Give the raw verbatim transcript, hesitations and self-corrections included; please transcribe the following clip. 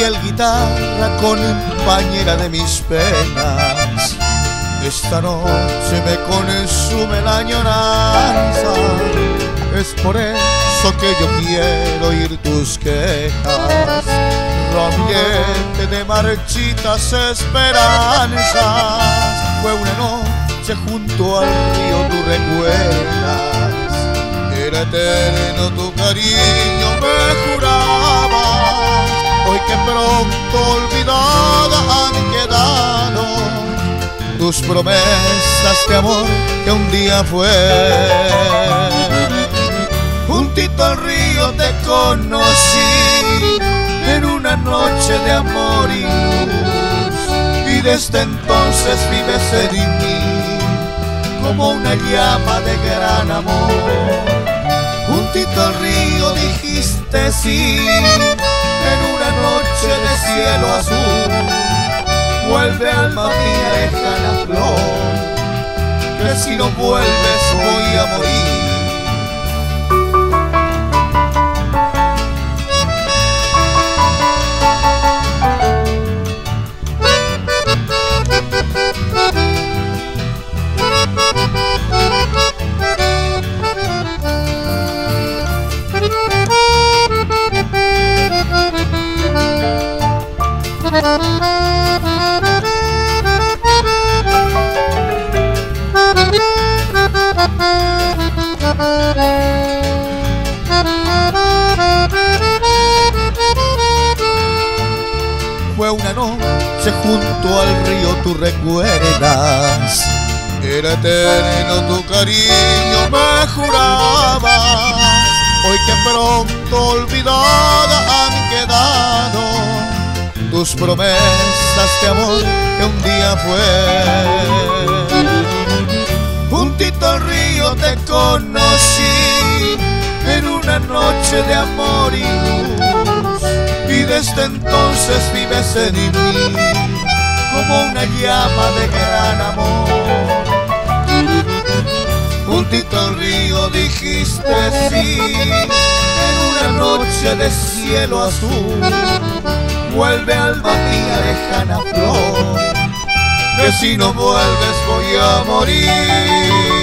fiel guitarra compañera de mis penas. Esta noche me consume la añoranza, es por eso que yo quiero oír tus quejas, ramillete de marchitas esperanzas. Fue una noche junto al río, tú recuerdas, era eterno tu cariño, me jurabas. Hoy que pronto olvidada han quedado tus promesas de amor que un día fue. Juntito al río te conocí en una noche de amor y luz, y desde entonces vives en mí como una llama de gran amor. Juntito al río dijiste sí en una noche de cielo azul. Vuelve, alma mía, lejana flor, que si no vuelves voy a morir. Fue una noche junto al río, tú recuerdas, era eterno tu cariño, me jurabas. Hoy que pronto olvidada han quedado tus promesas de amor que un día fue. Juntito al río te conocí en una noche de amor y luz, y desde entonces vives en mí como una llama de gran amor. Juntito al río dijiste sí en una noche de cielo azul. Vuelve, alma mía, lejana flor, que si no vuelves voy a morir.